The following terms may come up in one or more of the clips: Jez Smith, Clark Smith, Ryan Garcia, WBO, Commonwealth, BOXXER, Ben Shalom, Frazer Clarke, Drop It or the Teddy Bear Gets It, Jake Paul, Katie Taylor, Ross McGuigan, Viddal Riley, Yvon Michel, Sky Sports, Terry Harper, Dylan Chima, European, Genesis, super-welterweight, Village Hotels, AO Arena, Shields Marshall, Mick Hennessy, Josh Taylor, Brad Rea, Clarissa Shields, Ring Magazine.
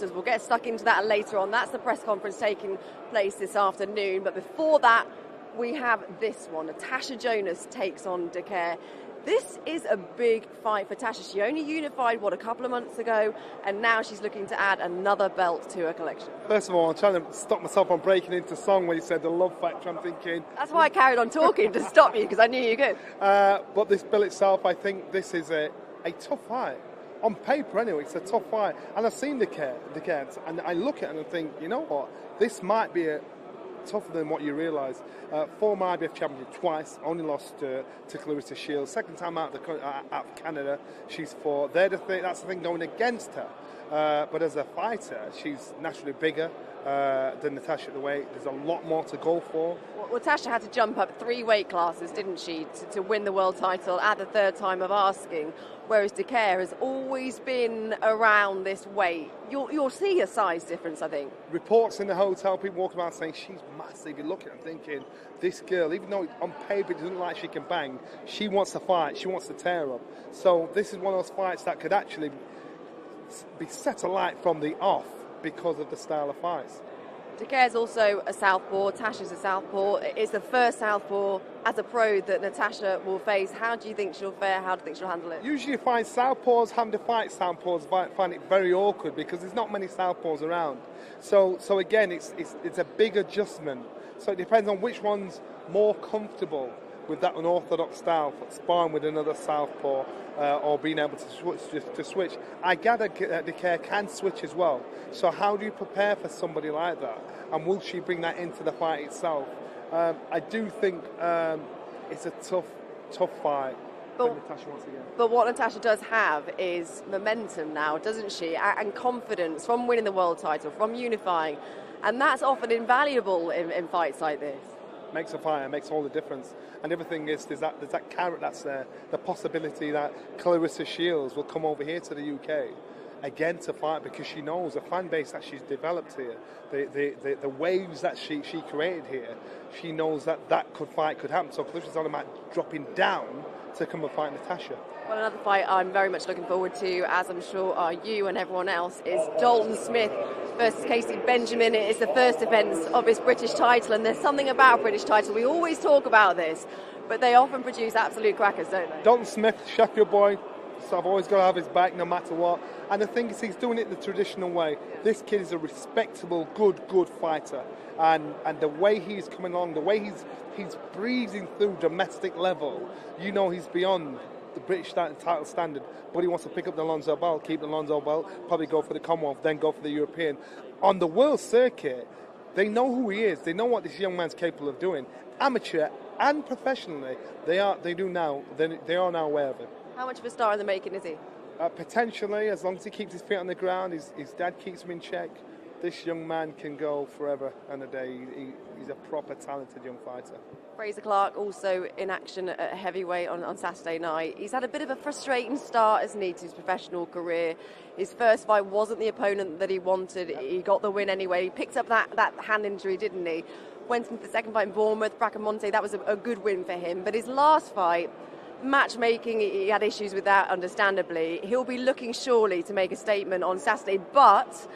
boxers. We'll get stuck into that later on. That's the press conference taking place this afternoon. But before that, we have this one. Natasha Jonas takes on Dicaire. This is a big fight for Tasha. She only unified, a couple of months ago, and now she's looking to add another belt to her collection. First of all, I'm trying to stop myself on breaking into song when you said the love factor. I'm thinking... That's why I carried on talking, to stop you, because I knew you could. But this bill itself, I think this is a tough fight. On paper, anyway, it's a tough fight. And I've seen Dicaire, and I look at it and think, you know what, this might be a... tougher than what you realise. Former IBF champion twice, only lost to Clarissa Shields. Second time out of Canada, she's fought. That's the thing going against her. But as a fighter, she's naturally bigger than Natasha at the weight. There's a lot more to go for. Well, Natasha had to jump up 3 weight classes, didn't she, to win the world title at the third time of asking, whereas Dicaire has always been around this weight. You'll see a size difference, I think. Reports in the hotel, people walking around saying she's massive. You look at her thinking, this girl, even though on paper it doesn't like she can bang, she wants to fight, she wants to tear up. So this is one of those fights that could actually be set alight from the off because of the style of fights. Dicaire's also a southpaw, Tasha's a southpaw. It's the first southpaw as a pro that Natasha will face. How do you think she'll fare? How do you think she'll handle it? Usually you find southpaws having to fight southpaws, find it very awkward because there's not many southpaws around. So again, it's a big adjustment. So it depends on which one's more comfortable with that unorthodox style, sparring with another southpaw or being able to switch. I gather Dicaire can switch as well. So how do you prepare for somebody like that? And will she bring that into the fight itself? I do think it's a tough fight. But what Natasha does have is momentum now, doesn't she? And confidence from winning the world title, from unifying. And that's often invaluable in fights like this. Makes a fighter, makes all the difference. And everything is, there's that carrot that's there, the possibility that Clarissa Shields will come over here to the UK again to fight because she knows the fan base that she's developed here, the waves that she created here, she knows that could happen. So Clarissa's on about dropping down to come and fight Natasha. Well, another fight I'm very much looking forward to, as I'm sure are you and everyone else, is Dalton Smith versus Casey Benjamin. It is the first defence of his British title, and there's something about a British title. We always talk about this, but they often produce absolute crackers, don't they? Dalton Smith, Sheffield boy, so I've always got to have his back no matter what. And the thing is, he's doing it the traditional way. This kid is a respectable, good fighter. And the way he's coming along, the way he's breezing through domestic level, you know he's beyond the British title standard, but he wants to pick up the Lonzo Belt, keep the Lonzo Belt, probably go for the Commonwealth, then go for the European. On the world circuit, they know who he is. They know what this young man's capable of doing. Amateur and professionally, they are now aware of him. How much of a star in the making is he? Potentially, as long as he keeps his feet on the ground, his dad keeps him in check. This young man can go forever and a day. He's a proper talented young fighter. Frazer Clarke also in action at heavyweight on Saturday night. He's had a bit of a frustrating start, hasn't he, to his professional career. His first fight wasn't the opponent that he wanted. Yep. He got the win anyway. He picked up that hand injury, didn't he? Went into the second fight in Bournemouth, Bracamonte. That was a good win for him. But his last fight, matchmaking, he had issues with that, understandably. He'll be looking surely to make a statement on Saturday, but...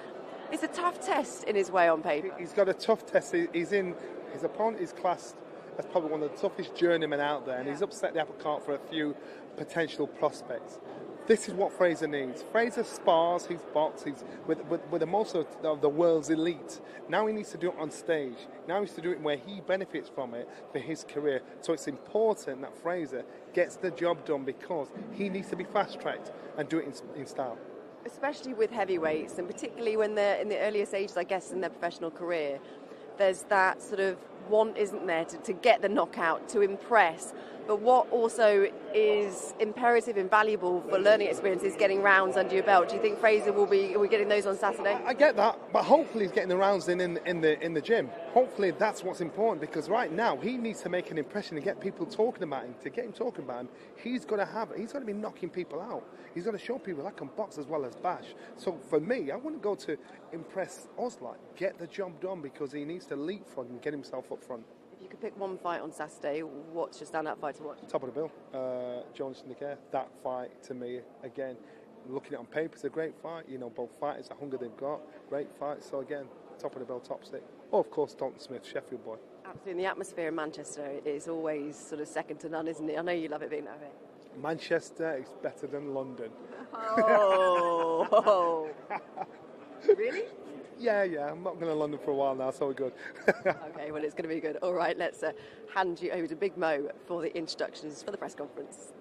it's a tough test in his way on paper. He's got a tough test. His opponent is classed as probably one of the toughest journeymen out there, and he's upset the apple cart for a few potential prospects. This is what Frazer needs. Frazer spars, he's boxed, he's with most of the world's elite. Now he needs to do it on stage. Now he needs to do it where he benefits from it for his career. So it's important that Frazer gets the job done because he needs to be fast-tracked and do it in style. Especially with heavyweights, and particularly when they're in the earlier stages, I guess, in their professional career, there's that sort of want, isn't there, to get the knockout, to impress. But what also is imperative and valuable for learning experience is getting rounds under your belt. Do you think Frazer will be getting those on Saturday? I get that, but hopefully he's getting the rounds in the gym. Hopefully that's what's important, because right now he needs to make an impression and get people talking about him. To get him talking about him, he's got to be knocking people out. He's got to show people I can box as well as bash. So for me, I wouldn't go to impress Osler. Get the job done, because he needs to leapfrog and get himself up front. You could pick one fight on Saturday. What's your stand-up fight to watch? Top of the bill, Jonas Dicaire. That fight, to me, again, looking at it on paper, it's a great fight. You know, both fighters, the hunger they've got, great fight. So again, top of the bell, top stick. Oh, of course, Dalton Smith, Sheffield boy. Absolutely, and the atmosphere in Manchester is always sort of second to none, isn't it? I know you love it being that way. Manchester is better than London. Oh, really? Yeah, I'm not going to London for a while now, so we're good. Okay, well, it's going to be good. All right, let's hand you over to Big Mo for the introductions for the press conference.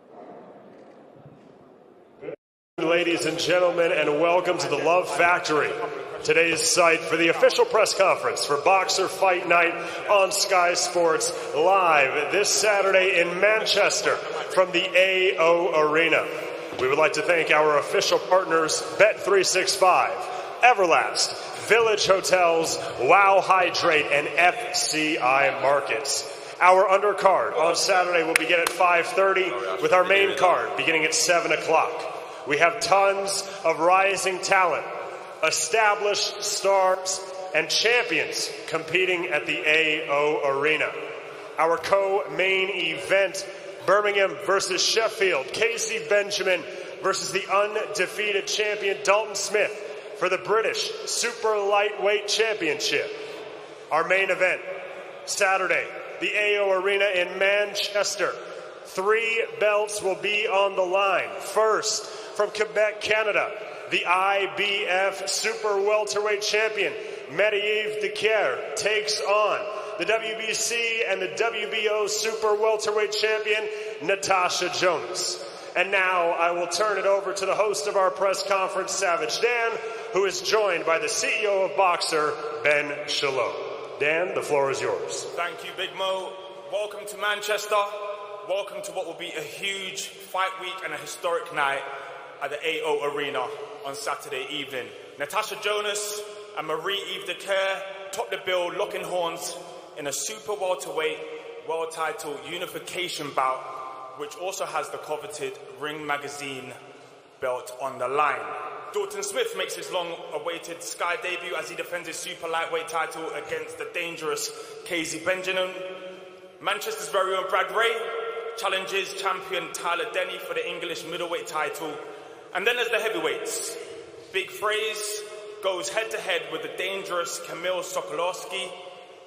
Ladies and gentlemen, and welcome to the Love Factory, today's site for the official press conference for Boxer Fight Night on Sky Sports live this Saturday in Manchester from the AO Arena. We would like to thank our official partners, Bet365, Everlast, Village Hotels, Wow Hydrate, and FCI Markets. Our undercard on Saturday will begin at 5:30 with our main card beginning at 7 o'clock. We have tons of rising talent, established stars, and champions competing at the AO Arena. Our co-main event, Birmingham versus Sheffield, Casey Benjamin versus the undefeated champion Dalton Smith for the British Super Lightweight Championship. Our main event, Saturday, the AO Arena in Manchester. 3 belts will be on the line. First, from Quebec, Canada, the IBF Super Welterweight Champion, Marie-Eve Dicaire, takes on the WBC and the WBO Super Welterweight Champion, Natasha Jonas. And now I will turn it over to the host of our press conference, Savage Dan, who is joined by the CEO of Boxer, Ben Shalom. Dan, the floor is yours. Thank you, Big Mo. Welcome to Manchester. Welcome to what will be a huge fight week and a historic night at the AO Arena on Saturday evening. Natasha Jonas and Marie-Eve Dicaire top the bill, locking horns in a super welterweight world title unification bout, which also has the coveted Ring Magazine belt on the line. Dalton Smith makes his long-awaited Sky debut as he defends his super lightweight title against the dangerous Casey Benjamin. Manchester's very own Brad Rea challenges champion Tyler Denny for the English middleweight title. And then there's the heavyweights. Big Frazer goes head-to-head with the dangerous Camille Sokolowski,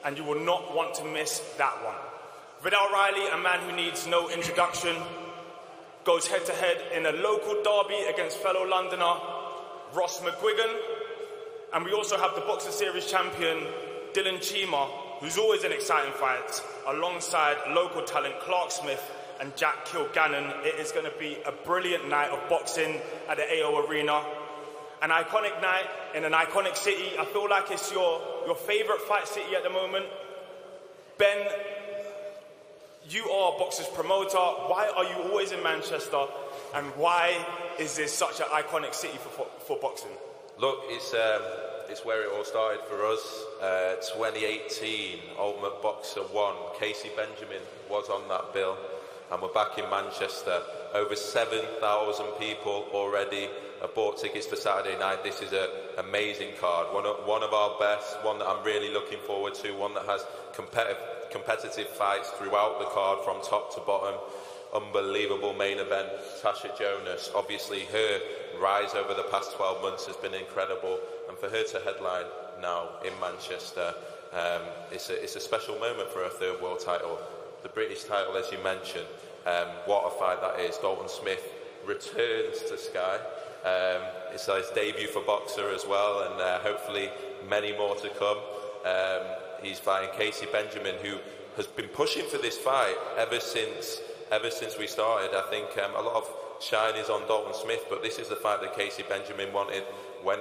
and you will not want to miss that one. Viddal Riley, a man who needs no introduction, goes head-to-head in a local derby against fellow Londoner Ross McGuigan. And we also have the Boxer Series champion Dylan Chima, who's always an exciting fight, alongside local talent Clark Smith and Jack Kilgannon. It is going to be a brilliant night of boxing at the AO Arena. An iconic night in an iconic city. I feel like it's your favourite fight city at the moment. Ben, you are Boxer's promoter. Why are you always in Manchester? And why is this such an iconic city for boxing? Look, it's where it all started for us. 2018, Ultimate Boxer 1, Casey Benjamin was on that bill, and we're back in Manchester. Over 7,000 people already have bought tickets for Saturday night. This is an amazing card, one of our best, one that I'm really looking forward to, one that has competitive fights throughout the card from top to bottom. Unbelievable main event, Natasha Jonas. Obviously, her rise over the past 12 months has been incredible, and for her to headline now in Manchester, it's a special moment for her third world title. The British title, as you mentioned, what a fight that is. Dalton Smith returns to Sky. It's his debut for Boxer as well, and hopefully many more to come. He's fighting Casey Benjamin, who has been pushing for this fight ever since we started. I think a lot of shine is on Dalton Smith, but this is the fight that Casey Benjamin wanted.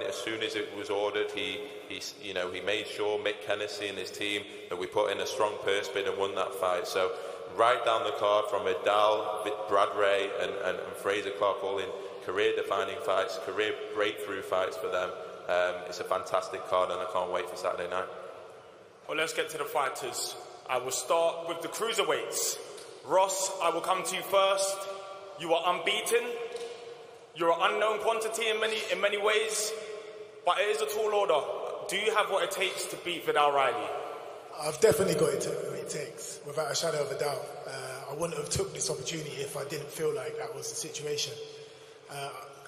As soon as it was ordered, he made sure, Mick Hennessy and his team, that we put in a strong purse bid and won that fight. So right down the card from Viddal, Brad Rea, and Frazer Clarke, all in career-defining fights, career breakthrough fights for them. It's a fantastic card, and I can't wait for Saturday night. Well, let's get to the fighters. I will start with the cruiserweights. Ross, I will come to you first. You are unbeaten. You're an unknown quantity in many ways, but it is a tall order. Do you have what it takes to beat Viddal Riley? I've definitely got what it takes, without a shadow of a doubt. I wouldn't have took this opportunity if I didn't feel like that was the situation.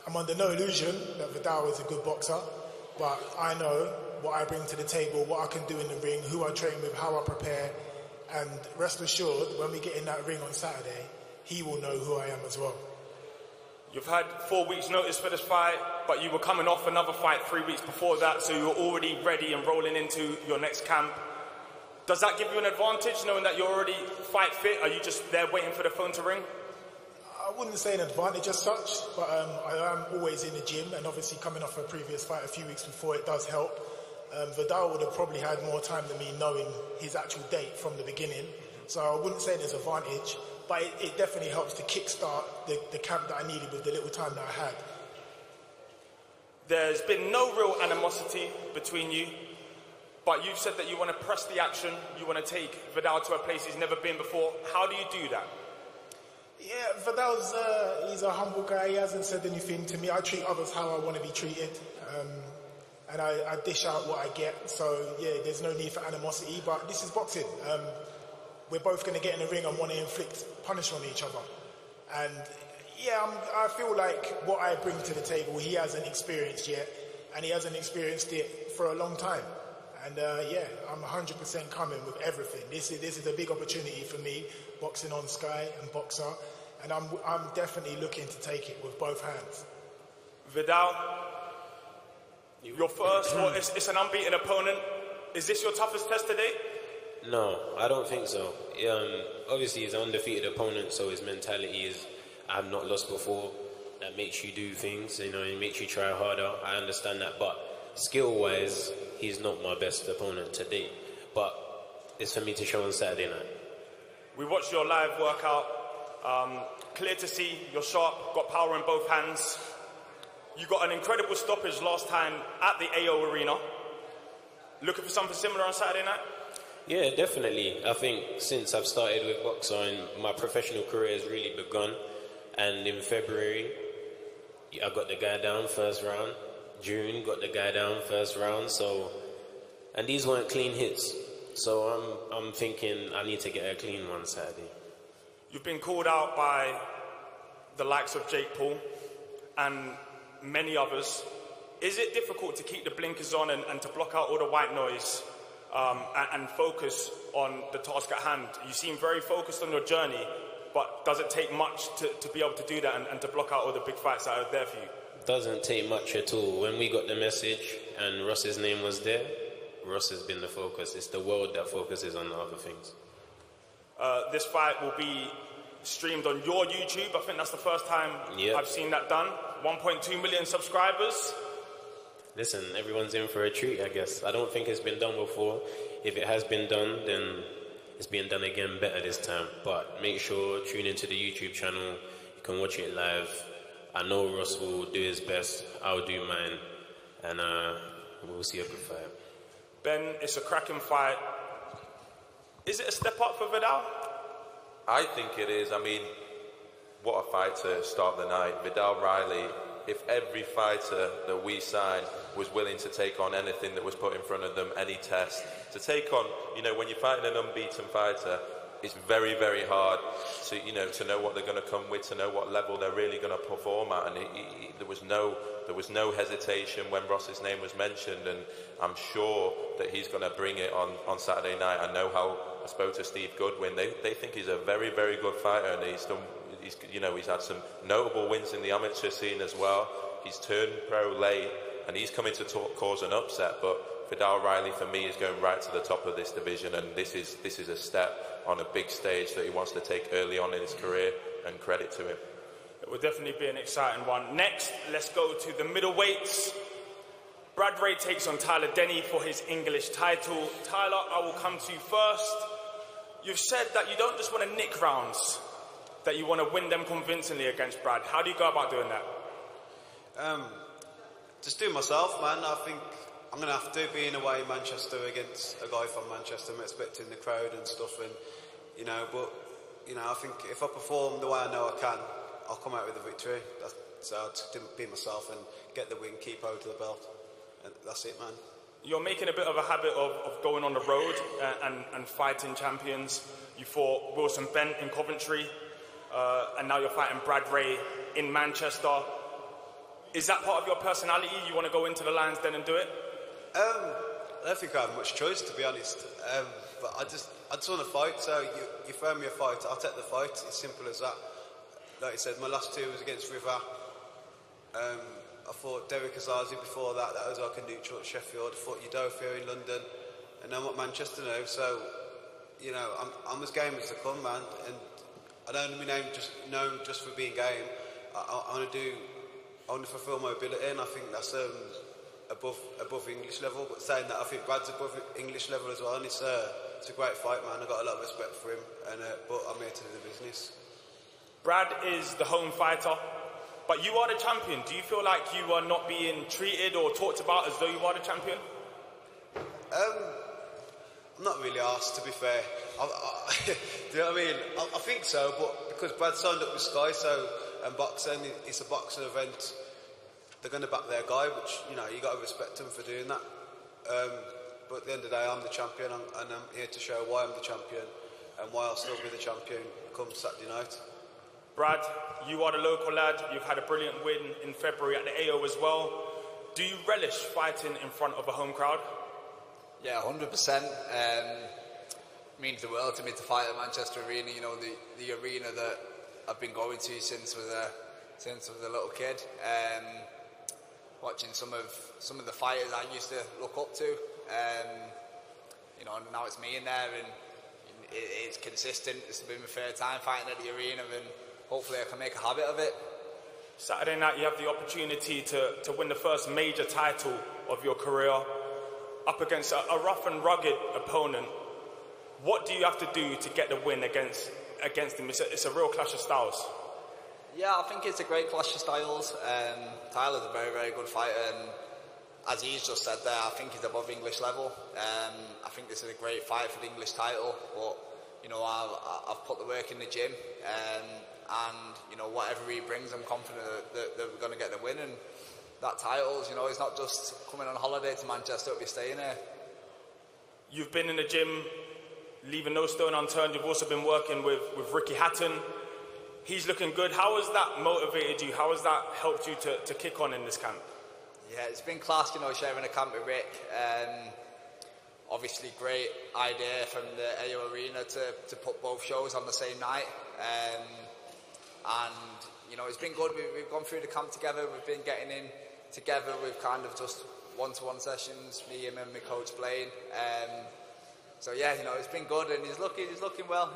I'm under no illusion that Viddal is a good boxer, but I know what I bring to the table, what I can do in the ring, who I train with, how I prepare, and rest assured, when we get in that ring on Saturday, he will know who I am as well. You've had 4 weeks notice for this fight, but you were coming off another fight 3 weeks before that, so you were already ready and rolling into your next camp. Does that give you an advantage, knowing that you're already fight fit? Are you just there waiting for the phone to ring? I wouldn't say an advantage as such, but I am always in the gym, and obviously coming off a previous fight a few weeks before, it does help. Viddal would have probably had more time than me knowing his actual date from the beginning, so I wouldn't say there's an advantage, but it definitely helps to kickstart the camp that I needed with the little time that I had. There's been no real animosity between you, but you've said that you want to press the action, you want to take Viddal to a place he's never been before. How do you do that? Yeah, Viddal's he's a humble guy, he hasn't said anything to me. I treat others how I want to be treated, and I dish out what I get, so yeah, there's no need for animosity, but this is boxing. We're both going to get in the ring and want to inflict punishment on each other. And yeah, I feel like what I bring to the table, he hasn't experienced yet, and he hasn't experienced it for a long time. And yeah, I'm 100% coming with everything. This is a big opportunity for me, boxing on Sky and BOXXER, and I'm definitely looking to take it with both hands. Viddal, your first, well, it's an unbeaten opponent. Is this your toughest test today? No, I don't think so. Obviously, he's an undefeated opponent, so his mentality is, I've not lost before. That makes you do things, you know, it makes you try harder. I understand that, but skill-wise, he's not my best opponent today. But it's for me to show on Saturday night. We watched your live workout. Clear to see, you're sharp, got power in both hands. You got an incredible stoppage last time at the AO Arena. Looking for something similar on Saturday night? Yeah, definitely. I think since I've started with BOXXER and my professional career has really begun, and in February, I got the guy down first round. June, got the guy down first round. So, and these weren't clean hits. So I'm thinking I need to get a clean one Saturday. You've been called out by the likes of Jake Paul and many others. Is it difficult to keep the blinkers on and to block out all the white noise? And focus on the task at hand. You seem very focused on your journey, but does it take much to be able to do that and to block out all the big fights that are there for you? Doesn't take much at all. When we got the message and Ross's name was there, Ross has been the focus. It's the world that focuses on the other things. This fight will be streamed on your YouTube. I think that's the first time I've seen that done. 1.2 million subscribers. Listen, everyone's in for a treat, I guess. I don't think it's been done before. If it has been done, then it's being done again better this time. But make sure, tune into the YouTube channel. You can watch it live. I know Ross will do his best. I'll do mine. And we'll see a good fight. Ben, it's a cracking fight. Is it a step up for Viddal? I think it is. I mean, what a fight to start the night. Viddal Riley. If every fighter that we signed was willing to take on anything that was put in front of them, any test, to take on, you know, when you're fighting an unbeaten fighter, it's very, very hard to, you know, to know what they're going to come with, to know what level they're really going to perform at. And there was no hesitation when Ross's name was mentioned, and I'm sure that he's going to bring it on Saturday night. I know how I spoke to Steve Goodwin. They think he's a very, very good fighter, and he's done. You know, he's had some notable wins in the amateur scene as well. He's turned pro late, and he's coming to cause an upset. But Viddal Riley, for me, is going right to the top of this division, and this is a step on a big stage that he wants to take early on in his career, and credit to him. It will definitely be an exciting one. Next, let's go to the middleweights. Brad Rea takes on Tyler Denny for his English title. Tyler, I will come to you first. You've said that you don't just want to nick rounds, that you want to win them convincingly against Brad. How do you go about doing that? Just doing myself, man. I think I'm going to have to be in a way Manchester against a guy from Manchester. I'm expecting the crowd and stuff, and you know. But you know, I think if I perform the way I know I can, I'll come out with a victory. So I'll just be myself and get the win, keep hold of the belt, and that's it, man. You're making a bit of a habit of going on the road and fighting champions. You fought Wilson Bent in Coventry. And now you're fighting Brad Rea in Manchester. Is that part of your personality? You want to go into the lion's den and do it? I don't think I have much choice, to be honest. But I just want to fight, so you throw me a fight, I'll take the fight. It's simple as that. Like I said, my last two was against River. I fought Derek Azazi before that. That was like a neutral at Sheffield. I fought Udofia in London, and I'm at Manchester now. So, you know, I'm as game as they come, man. And I don't want to be known just for being game. I want to fulfil my ability, and I think that's above English level. But saying that, I think Brad's above English level as well, and it's a great fight, man. I've got a lot of respect for him, and but I'm here to do the business. Brad is the home fighter, but you are the champion. Do you feel like you are not being treated or talked about as though you are the champion? I'm not really asked, to be fair. Do you know what I mean? I think so, but because Brad signed up with Sky, so and BOXXER, and it's a BOXXER event, they're going to back their guy, which, you know, you got to respect them for doing that. But at the end of the day, I'm the champion, and I'm here to show why I'm the champion and why I'll still be the champion come Saturday night. Brad, you are the local lad. You've had a brilliant win in February at the AO as well. Do you relish fighting in front of a home crowd? Yeah, 100%. It means the world to me to fight at Manchester Arena. You know, the arena that I've been going to since I was a little kid. Watching some of the fighters I used to look up to. You know, now it's me in there, and it's consistent. It's been my third time fighting at the arena, and hopefully I can make a habit of it. Saturday night, you have the opportunity to win the first major title of your career up against a rough and rugged opponent. What do you have to do to get the win against him? It's a real clash of styles. Yeah, I think it's a great clash of styles. Tyler's a very, very good fighter, and as he's just said there, I think he's above English level. I think this is a great fight for the English title, but, you know, I've put the work in the gym, and, you know, whatever he brings, I'm confident that we're going to get the win, and that title's, you know, it's not just coming on holiday to Manchester, it'll be staying here. You've been in the gym, leaving no stone unturned. You've also been working with Ricky Hatton. He's looking good. How has that motivated you? How has that helped you to kick on in this camp? Yeah, it's been class, you know, sharing a camp with Rick. Obviously, great idea from the AO Arena to put both shows on the same night. And, you know, it's been good. We've gone through the camp together. We've been getting in together. We've kind of just one-to-one sessions, me, him and my coach Blaine. So yeah, you know, it's been good, and he's looking well,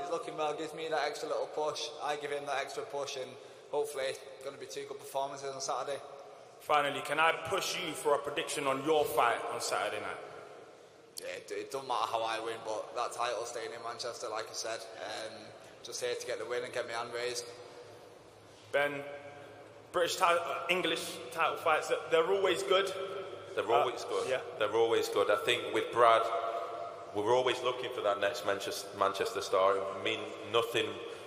gives me that extra little push, I give him that extra push, and hopefully it's going to be two good performances on Saturday. Finally, can I push you for a prediction on your fight on Saturday night? Yeah, it doesn't matter how I win, but that title staying in Manchester, like I said, just here to get the win and get my hand raised. Ben, British title, English title fights, they're always good. They're always good. Yeah. They're always good. I think with Brad, we were always looking for that next Manchester star. It would mean nothing.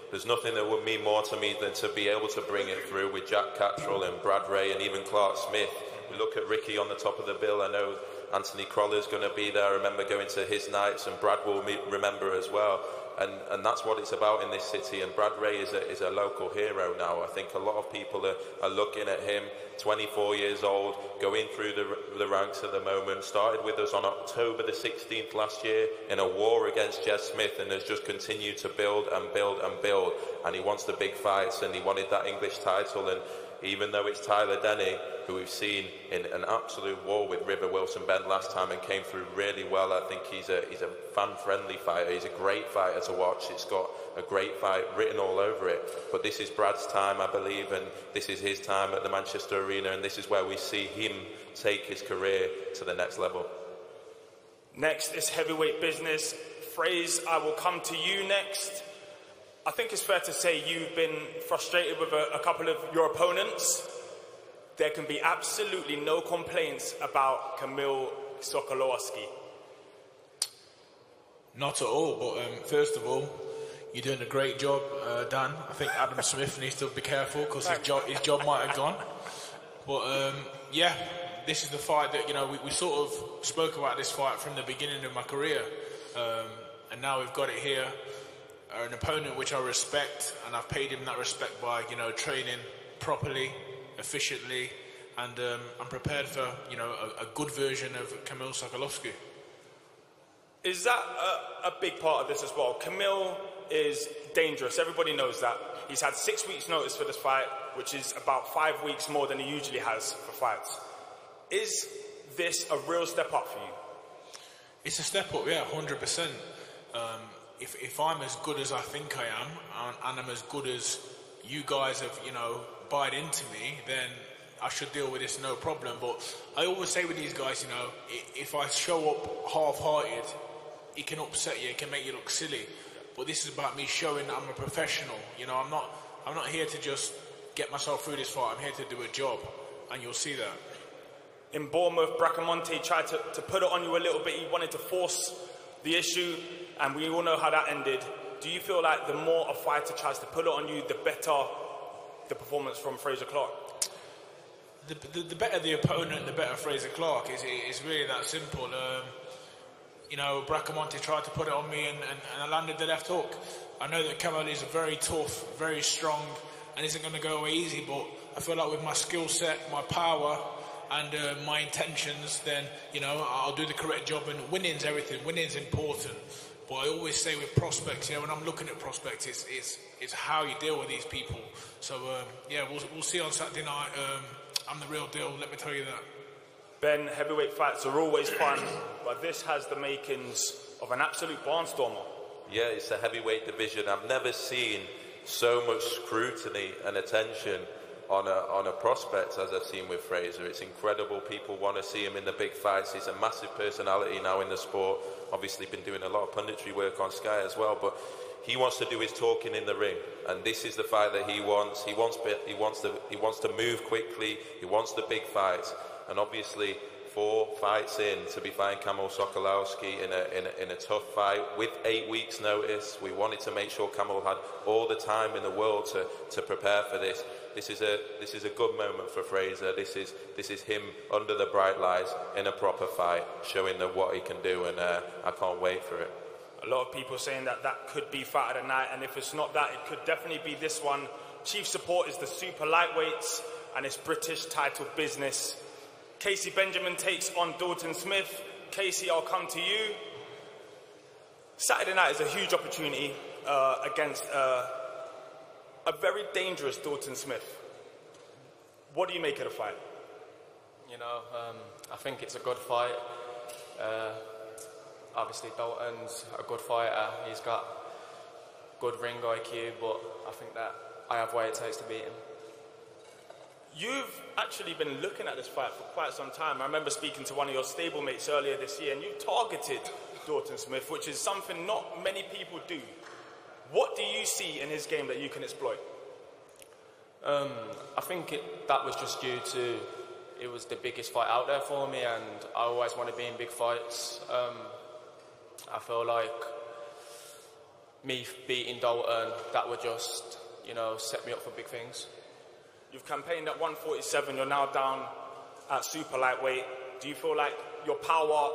There's nothing that would mean more to me than to be able to bring it through with Jack Cattrall and Brad Rea and even Clark Smith. We look at Ricky on the top of the bill. I know Anthony Crowler's going to be there. I remember going to his nights, and Brad will remember as well. And that's what it's about in this city. And Brad Rea is a local hero now. I think a lot of people are looking at him, 24 years old, going through the ranks at the moment. Started with us on October the 16th last year in a war against Jez Smith, and has just continued to build and build and build. And he wants the big fights, and he wanted that English title. And even though it's Tyler Denny, who we've seen in an absolute war with River Wilson-Bend last time and came through really well, I think he's a fan-friendly fighter. He's a great fighter to watch. It's got a great fight written all over it. But this is Brad's time, I believe, and this is his time at the Manchester Arena, and this is where we see him take his career to the next level. Next is heavyweight business. Fraze, I will come to you next. I think it's fair to say you've been frustrated with a couple of your opponents. There can be absolutely no complaints about Camille Sokolowski. Not at all, but first of all, you're doing a great job, Dan. I think Adam Smith needs to be careful, because his job might have gone. But yeah, this is the fight that, you know, we sort of spoke about this fight from the beginning of my career, and now we've got it here. An opponent which I respect, and I've paid him that respect by, you know, training properly, efficiently, and I'm prepared for, you know, a good version of Camille Sokolowski. Is that a big part of this as well? Camille is dangerous. Everybody knows that. He's had 6 weeks' notice for this fight, which is about 5 weeks more than he usually has for fights. Is this a real step up for you? It's a step up, yeah, 100%. If I'm as good as I think I am, and I'm as good as you guys have, you know, bought into me, then I should deal with this no problem. But I always say with these guys, you know, if I show up half-hearted, it can upset you, it can make you look silly. But this is about me showing that I'm a professional. You know, I'm not here to just get myself through this fight. I'm here to do a job, and you'll see that. In Bournemouth, Bracamonte tried to put it on you a little bit. He wanted to force the issue, and we all know how that ended. Do you feel like the more a fighter tries to put it on you, the better the performance from Frazer Clarke? The better the opponent, the better Frazer Clarke. It's really that simple. You know, Bracamonte tried to put it on me, and I landed the left hook. I know that Camille is very tough, very strong, and isn't going to go away easy, but I feel like with my skill set, my power, and my intentions, then, you know, I'll do the correct job, and winning's everything. Winning's important. But I always say with prospects, you know, when I'm looking at prospects, it's how you deal with these people. So, yeah, we'll see on Saturday night. I'm the real deal, let me tell you that. Ben, heavyweight fights are always fun, but this has the makings of an absolute barnstormer. Yeah, it's a heavyweight division. I've never seen so much scrutiny and attention on a prospect as I've seen with Frazer. It's incredible. People want to see him in the big fights. He's a massive personality now in the sport. Obviously been doing a lot of punditry work on Sky as well, but he wants to do his talking in the ring, and this is the fight that he wants. He wants to move quickly. He wants the big fights, and obviously 4 fights in, to be fighting Camille Sokolowski in a tough fight with 8 weeks' notice. We wanted to make sure Camille had all the time in the world to prepare for this. This is a good moment for Frazer. This is him under the bright lights in a proper fight, showing that what he can do, and I can't wait for it. A lot of people saying that could be fight of the night, and if it's not that, it could definitely be this one. Chief support is the super lightweights, and it's British title business. Casey Benjamin takes on Dalton Smith. Casey, I'll come to you. Saturday night is a huge opportunity against a very dangerous Dalton Smith. What do you make of the fight? You know, I think it's a good fight. Obviously, Dalton's a good fighter. He's got good ring IQ, but I think that I have what it takes to beat him. You've actually been looking at this fight for quite some time. I remember speaking to one of your stablemates earlier this year, and you targeted Dalton Smith, which is something not many people do. What do you see in his game that you can exploit? I think that was just due to it was the biggest fight out there for me, and I always want to be in big fights. I feel like me beating Dalton, that would just, you know, set me up for big things. You've campaigned at 147, you're now down at super lightweight. Do you feel like your power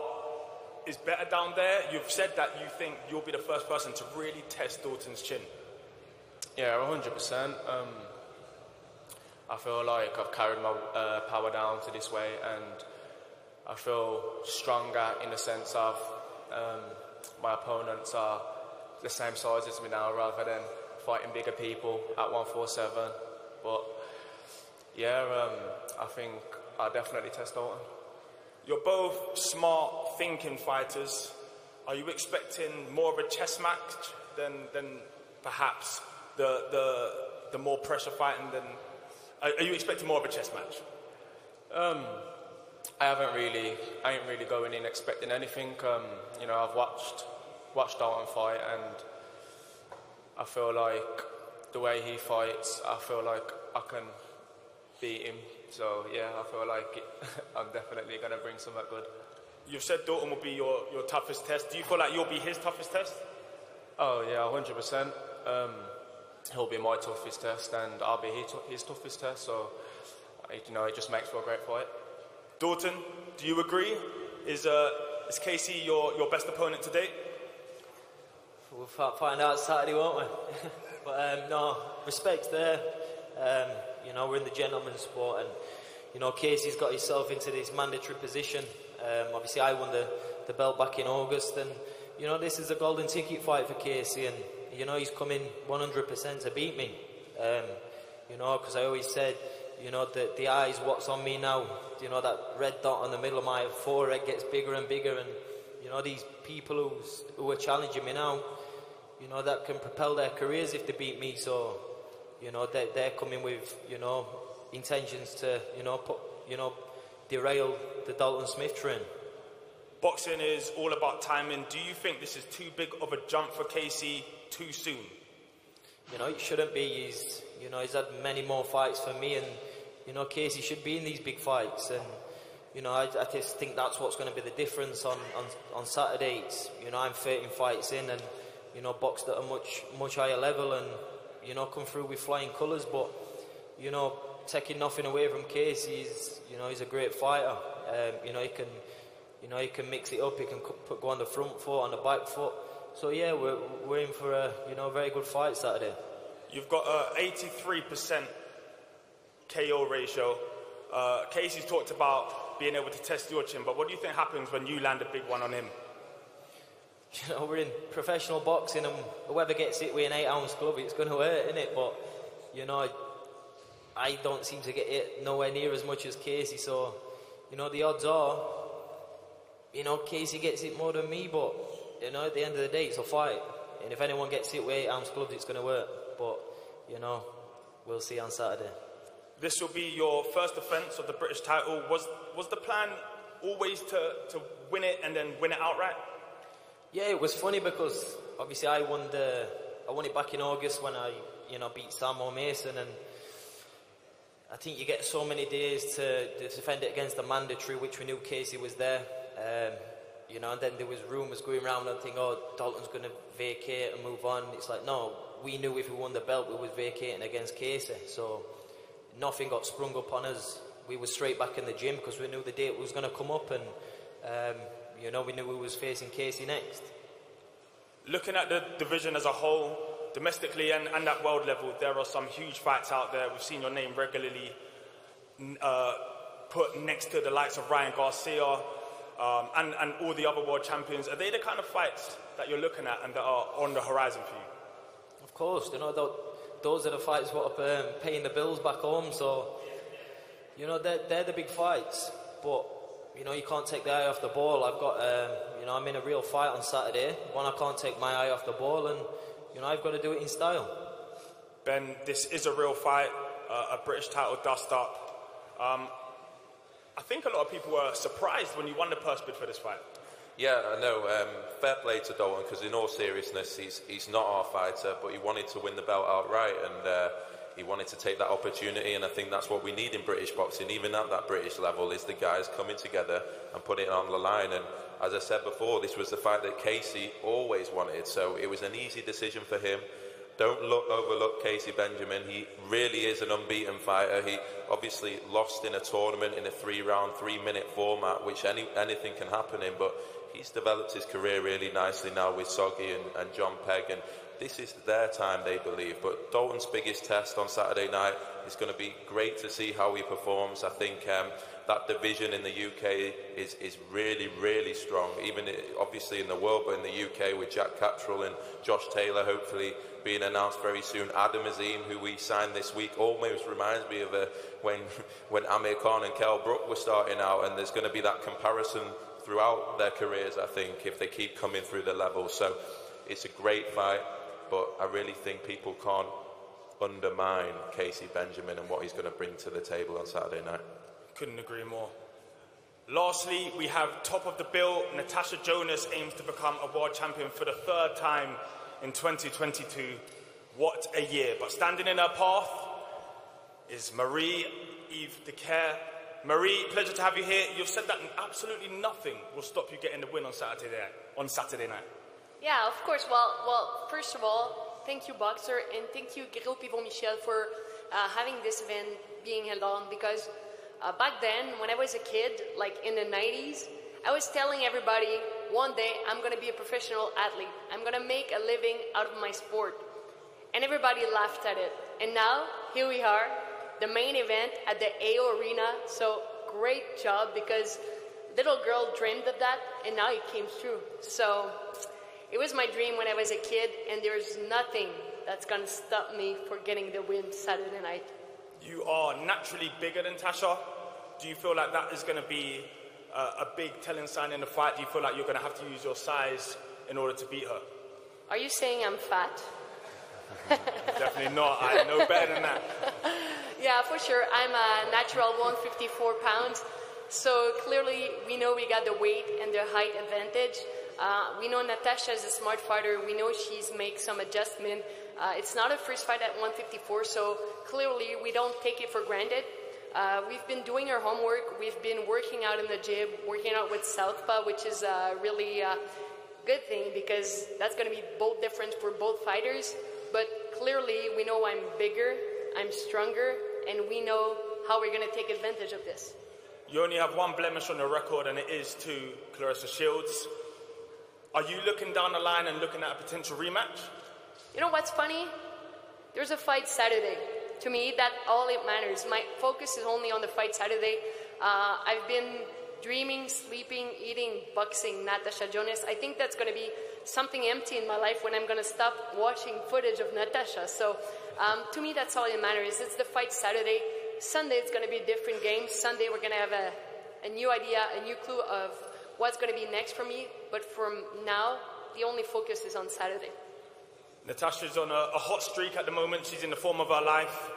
is better down there? You've said that you think you'll be the first person to really test Dalton's chin. Yeah, 100%. I feel like I've carried my power down to this weight, and I feel stronger in the sense of my opponents are the same size as me now, rather than fighting bigger people at 147. But yeah, I think I'll definitely test Dalton. You're both smart, thinking fighters. Are you expecting more of a chess match than perhaps the more pressure fighting? Are you expecting more of a chess match? I ain't really going in expecting anything. You know, I've watched Dalton fight, and I feel like the way he fights, I feel like I can beat him. So yeah, I feel like I'm definitely going to bring something good. You've said Dalton will be your toughest test. Do you feel like you'll be his toughest test? Oh yeah, 100%. He'll be my toughest test, and I'll be his toughest test. So, you know, it just makes for a great fight. Dalton, do you agree? Is Casey your best opponent to date? We'll find out Saturday, won't we? But no, respect's there. You know, we're in the gentleman's sport, and you know, Casey's got himself into this mandatory position. Obviously, I won the belt back in August, and, you know, this is a golden ticket fight for Casey, and, you know, he's coming 100% to beat me. You know, because I always said, you know, the eyes, what's on me now, you know, that red dot on the middle of my forehead gets bigger and bigger, and, you know, these people who are challenging me now, you know, that can propel their careers if they beat me. So, you know, they're coming with, you know, intentions to, you know, derail the Dalton Smith train. Boxing is all about timing. Do you think this is too big of a jump for Casey too soon? You know, it shouldn't be. He's, you know, he's had many more fights for me, and, you know, Casey should be in these big fights. And, you know, I just think that's what's going to be the difference on Saturday. It's, you know, I'm 13 fights in, and, you know, boxed at a much higher level, and, you know, come through with flying colours. But, you know, taking nothing away from Casey, he's, you know, he's a great fighter. You know, he can, you know, he can mix it up. He can go on the front foot, on the back foot. So yeah, we're in for a, you know, very good fight Saturday. You've got a 83% KO ratio. Casey's talked about being able to test your chin, but what do you think happens when you land a big one on him? You know, we're in professional boxing, and whoever gets hit with an 8-ounce glove, it's going to hurt, isn't it? But, you know, I don't seem to get hit nowhere near as much as Casey. So, you know, the odds are, you know, Casey gets hit more than me, but, you know, at the end of the day, it's a fight. And if anyone gets hit with 8-ounce gloves, it's going to work. But, you know, we'll see on Saturday. This will be your first defence of the British title. Was the plan always to win it and then win it outright? Yeah, it was funny because, obviously, I won it back in August when I, you know, beat Samo Mason. And I think you get so many days to defend it against the mandatory, which we knew Casey was there. You know, and then there was rumours going around and thinking, oh, Dalton's going to vacate and move on. It's like, no, we knew if we won the belt, we was vacating against Casey. So nothing got sprung up on us. We were straight back in the gym because we knew the date was going to come up, and, you know, we knew we was facing Casey next. Looking at the division as a whole, domestically and at world level, there are some huge fights out there. We've seen your name regularly put next to the likes of Ryan Garcia, and all the other world champions. Are they the kind of fights that you're looking at and that are on the horizon for you? Of course, you know, those are the fights what are paying the bills back home. So, you know, they're the big fights. But, you know, you can't take the eye off the ball. I've got, you know, I'm in a real fight on Saturday. One, I can't take my eye off the ball, and, you know, I've got to do it in style. Ben, this is a real fight, a British title dust-up. I think a lot of people were surprised when you won the purse bid for this fight. Yeah, I know. Fair play to Dalton, because in all seriousness, he's not our fighter, but he wanted to win the belt outright, and he wanted to take that opportunity, and I think that's what we need in British boxing, even at that British level, is the guys coming together and putting it on the line. And as I said before, this was the fight that Casey always wanted, so it was an easy decision for him. Don't overlook Casey Benjamin. He really is an unbeaten fighter. He obviously lost in a tournament in a 3-round, 3-minute format, which anything can happen in, but he's developed his career really nicely now with Soggy and John Pegg, and this is their time, they believe. But Dalton's biggest test on Saturday night is going to be great to see how he performs. I think that division in the UK is really strong, even obviously in the world, but in the UK with Jack Cattrall and Josh Taylor hopefully being announced very soon. Adam Azim, who we signed this week, almost reminds me of when Amir Khan and Kell Brook were starting out, and there's going to be that comparison throughout their careers, I think, if they keep coming through the level. So it's a great fight, but I really think people can't undermine Casey Benjamin and what he's going to bring to the table on Saturday night. Couldn't agree more. Lastly, we have top of the bill. Natasha Jonas aims to become a world champion for the third time in 2022. What a year. But standing in her path is Marie-Eve Dicaire. Marie, pleasure to have you here. You've said that absolutely nothing will stop you getting the win on Saturday night. Yeah, of course. Well, first of all, thank you, Boxer, and thank you, Groupe Yvon Michel, for having this event being held on, because back then, when I was a kid, like in the 90s, I was telling everybody, one day I'm going to be a professional athlete. I'm going to make a living out of my sport. And everybody laughed at it. And now, here we are. the main event at the AO Arena. So great job, because little girl dreamed of that and now it came true. So it was my dream when I was a kid, and there's nothing that's gonna stop me from getting the win Saturday night. You are naturally bigger than Tasha. Do you feel like that is gonna be a big telling sign in the fight? Do you feel like you're gonna have to use your size in order to beat her? Are you saying I'm fat? Definitely not. I know better than that. Yeah, for sure. I'm a natural 154 pounds. So clearly we know we got the weight and the height advantage. We know Natasha is a smart fighter. We know she's made some adjustment. It's not a first fight at 154, so clearly we don't take it for granted. We've been doing our homework. We've been working out in the gym, working out with Southpaw, which is really good thing, because that's going to be both different for both fighters. But clearly we know I'm bigger, I'm stronger, and we know how we're going to take advantage of this. You only have one blemish on the record, and it is to Clarissa Shields. Are you looking down the line and looking at a potential rematch? You know what's funny? There's a fight Saturday. To me, that's all it matters. My focus is only on the fight Saturday. I've been dreaming, sleeping, eating, boxing, Natasha Jonas. I think that's going to be something empty in my life when I'm going to stop watching footage of Natasha. So to me, that's all it matters. It's the fight Saturday. Sunday, it's going to be a different game. Sunday, we're going to have a new idea, a new clue of what's going to be next for me. But from now, the only focus is on Saturday. Natasha's on a hot streak at the moment. She's in the form of her life.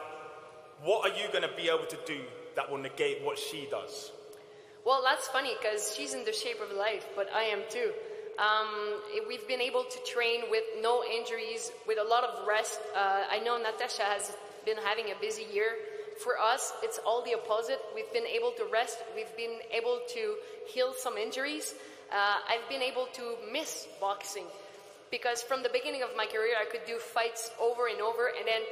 What are you going to be able to do that will negate what she does? Well, that's funny, because she's in the shape of life, but I am too. We've been able to train with no injuries, with a lot of rest. I know Natasha has been having a busy year. For us, it's all the opposite. We've been able to rest. We've been able to heal some injuries. I've been able to miss boxing, because from the beginning of my career, I could do fights over and over, and then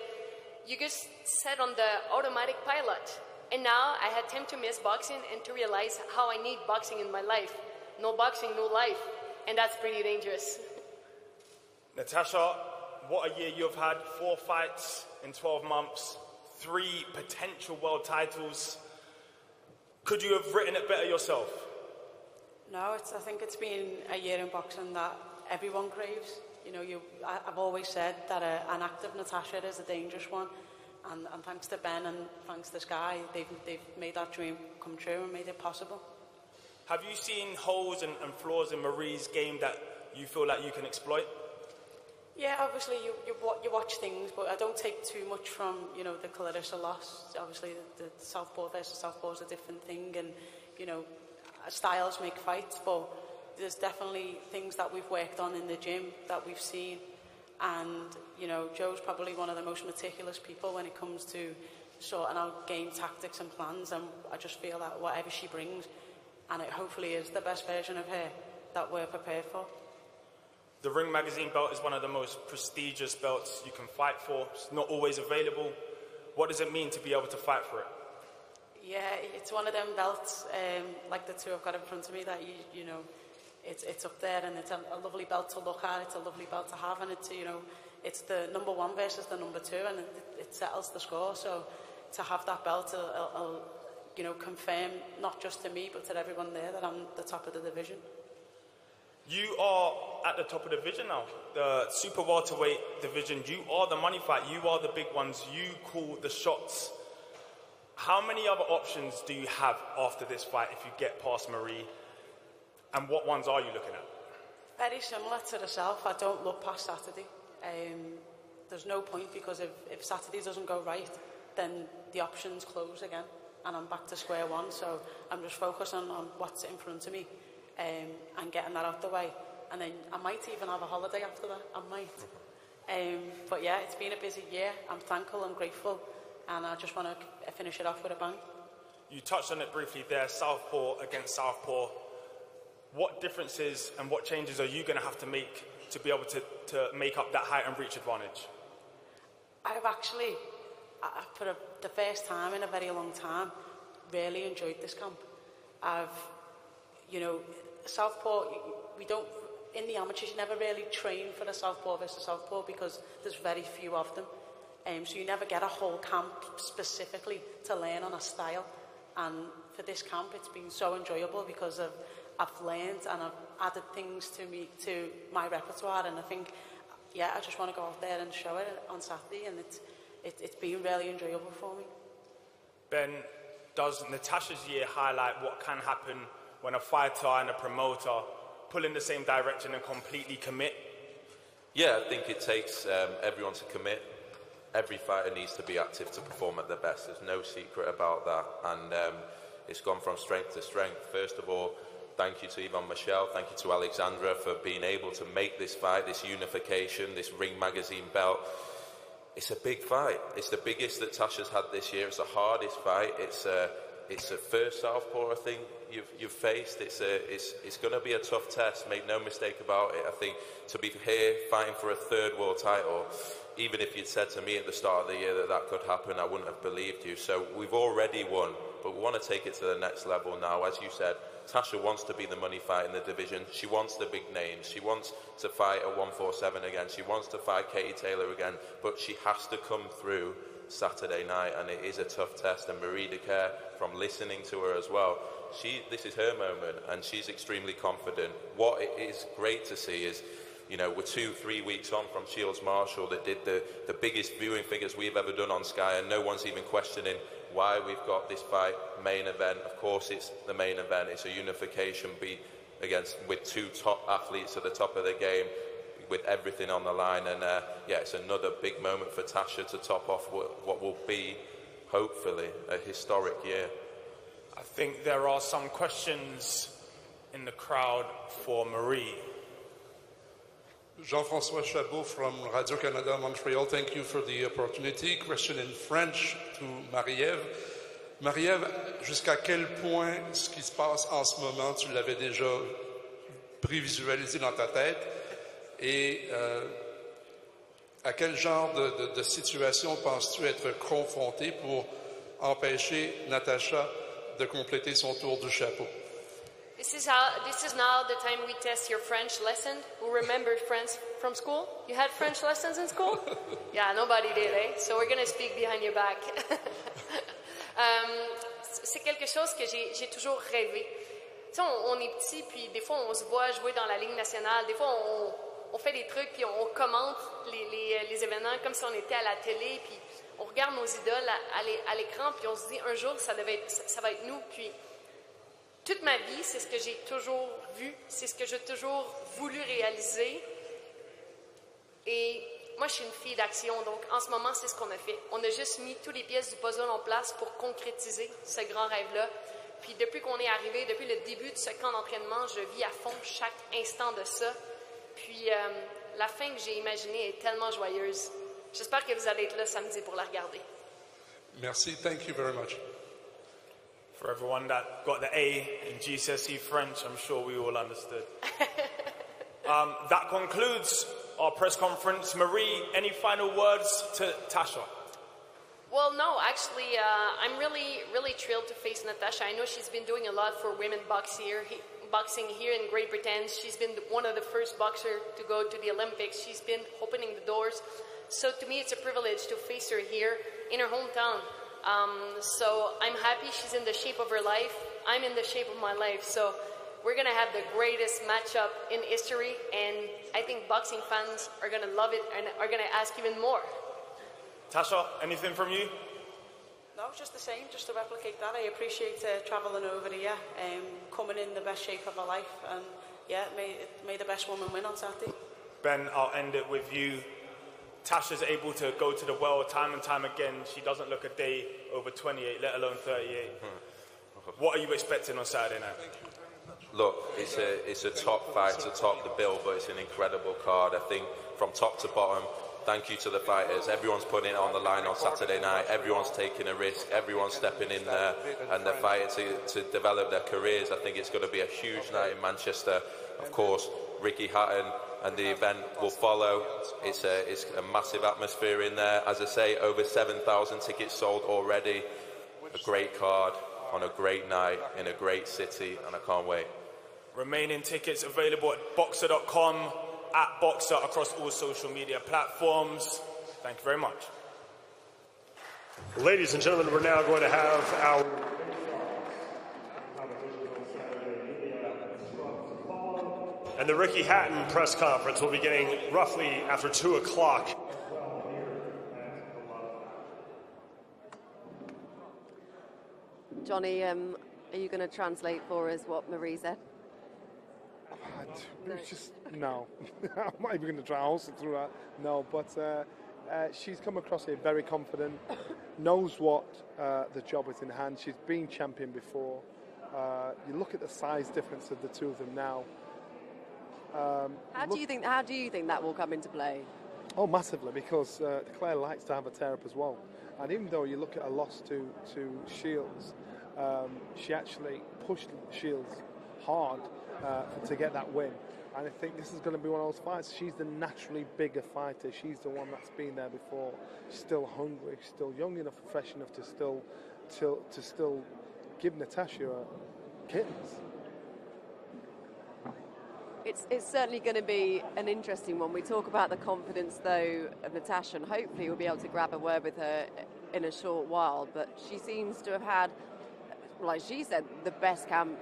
you just sat on the automatic pilot. And now I had time to miss boxing and to realize how I need boxing in my life. No boxing, no life. And that's pretty dangerous. Natasha, what a year you've had. 4 fights in 12 months, 3 potential world titles. Could you have written it better yourself? No, I think it's been a year in boxing that everyone craves. You know, I've always said that an active Natasha is a dangerous one. And thanks to Ben and thanks to Sky, they've made that dream come true and made it possible. Have you seen holes and flaws in Marie's game that you feel like you can exploit? Yeah, obviously you watch things, but I don't take too much from, you know, the Clarissa loss. Obviously the Southpaw versus Southpaw is a different thing, and, you know, styles make fights, but there's definitely things that we've worked on in the gym that we've seen. And, you know, Joe's probably one of the most meticulous people when it comes to sorting out game tactics and plans. And I just feel that whatever she brings, and it hopefully is the best version of her that we're prepared for. The Ring Magazine belt is one of the most prestigious belts you can fight for. It's not always available. What does it mean to be able to fight for it? Yeah, it's one of them belts, like the two I've got in front of me, that, you know, it's up there, and it's a lovely belt to look at, it's a lovely belt to have, and it's, you know, it's the number one versus the number two, and it settles the score. So to have that belt, it'll, you know, confirm not just to me but to everyone there that I'm the top of the division. You are at the top of the division now, the super welterweight division. You are the money fight, you are the big ones, you call the shots. How many other options do you have after this fight if you get past Marie? And what ones are you looking at? Very similar to herself. I don't look past Saturday. There's no point, because if Saturday doesn't go right, then the options close again and I'm back to square one. So I'm just focusing on what's in front of me, and getting that out the way. And then I might even have a holiday after that. I might. But yeah, it's been a busy year. I'm thankful, I'm grateful, and I just want to finish it off with a bang. You touched on it briefly there, Southpaw against Southpaw. What differences and what changes are you going to have to make to be able to make up that height and reach advantage? I've actually, for the first time in a very long time, really enjoyed this camp. You know, Southpaw, we don't, in the amateurs, you never really train for a Southpaw versus Southpaw, because there's very few of them. So you never get a whole camp specifically to learn on a style. And for this camp, it's been so enjoyable because I've learned and I've added things to my repertoire. And I think, yeah, I just want to go out there and show it on Saturday. And it's been really enjoyable for me. Ben, does Natasha's year highlight what can happen when a fighter and a promoter pull in the same direction and completely commit? Yeah, I think it takes everyone to commit. Every fighter needs to be active to perform at their best. There's no secret about that. And it's gone from strength to strength. First of all, thank you to Yvonne Michelle. Thank you to Alexandra for being able to make this fight, this unification, this Ring Magazine belt. It's a big fight. It's the biggest that Tasha's had this year. It's the hardest fight. It's the first Southpaw I think you've faced. It's going to be a tough test. Make no mistake about it. I think to be here fighting for a third world title, even if you'd said to me at the start of the year that that could happen, I wouldn't have believed you. So we've already won, but we want to take it to the next level now. As you said, Tasha wants to be the money fight in the division. She wants the big names. She wants to fight at 147 again. She wants to fight Katie Taylor again, but she has to come through Saturday night, and it is a tough test. And Marie Dicaire, from listening to her as well, this is her moment, and she's extremely confident. What it is great to see is, you know, we're 2-3 weeks on from Shields Marshall that did the biggest viewing figures we've ever done on Sky, and no one's even questioning why we've got this fight main event. Of course, it's the main event. It's a unification beat with two top athletes at the top of the game, with everything on the line. And yeah, it's another big moment for Tasha to top off what will be, hopefully, a historic year. I think there are some questions in the crowd for Marie. Jean-François Chabot from Radio-Canada, Montreal. Thank you for the opportunity. Question in French to Marie-Ève. Marie-Ève, jusqu'à quel point ce qui se passe en ce moment, tu l'avais déjà prévisualisé dans ta tête? Et à quel genre de situation penses-tu être confronté pour empêcher Natasha de compléter son tour du chapeau? This is now the time we test your French lesson. Who remembered French from school? You had French lessons in school? Yeah, nobody did, eh? So we're going to speak behind your back. C'est quelque chose que j'ai toujours rêvé. Tu sais, on est petit, puis des fois, on se voit jouer dans la Ligue nationale. Des fois, on fait des trucs, puis on commente les événements comme si on était à la télé, puis on regarde nos idoles à l'écran, puis on se dit, un jour, ça va être nous. Puis toute ma vie, c'est ce que j'ai toujours vu, c'est ce que j'ai toujours voulu réaliser. Et moi, je suis une fille d'action, donc en ce moment, c'est ce qu'on a fait. On a juste mis toutes les pièces du puzzle en place pour concrétiser ce grand rêve-là. Puis depuis qu'on est arrivé, depuis le début de ce camp d'entraînement, je vis à fond chaque instant de ça. Puis la fin que j'ai imaginée est tellement joyeuse. J'espère que vous allez être là samedi pour la regarder. Merci, thank you very much. For everyone that got the A in GCSE French, I'm sure we all understood. That concludes our press conference. Marie, any final words to Tasha? Well, no, actually, I'm really, really thrilled to face Natasha. I know she's been doing a lot for women boxing here in Great Britain. She's been one of the first boxers to go to the Olympics. She's been opening the doors. So to me, it's a privilege to face her here in her hometown. So I'm happy she's in the shape of her life. I'm in the shape of my life. So we're going to have the greatest matchup in history. And I think boxing fans are going to love it and are going to ask even more. Tasha, anything from you? No, just the same, just to replicate that. I appreciate travelling over here, coming in the best shape of my life, and yeah, may the best woman win on Saturday. Ben, I'll end it with you. Tasha's able to go to the well time and time again. She doesn't look a day over 28, let alone 38. What are you expecting on Saturday night? Look, it's a top fight to top the bill, but it's an incredible card. I think from top to bottom, thank you to the fighters. Everyone's putting it on the line on Saturday night. Everyone's taking a risk. Everyone's stepping in there and they're fighting to develop their careers. I think it's going to be a huge night in Manchester. Of course, Ricky Hatton and the event will follow. It's a massive atmosphere in there. As I say, over 7,000 tickets sold already. A great card on a great night in a great city, and I can't wait. Remaining tickets available at BOXXER.com. @BOXXER across all social media platforms. Thank you very much. Ladies and gentlemen, we're now going to have our... And the Ricky Hatton press conference will be beginning roughly after 2 o'clock. Johnny, are you going to translate for us what Marie said? No. I'm not even going to try to hustle through that. No, but she's come across here very confident, knows what the job is in hand. She's been champion before. You look at the size difference of the two of them now. How do you think that will come into play? Oh, massively, because Claire likes to have a tear up as well. And even though you look at a loss to Shields, she actually pushed Shields hard to get that win. And I think this is going to be one of those fights. She's the naturally bigger fighter. She's the one that's been there before. She's still hungry. She's still young enough, fresh enough to still give Natasha kittens. It's certainly going to be an interesting one. We talk about the confidence, though, of Natasha, and hopefully we'll be able to grab a word with her in a short while. But she seems to have had, like she said, the best camp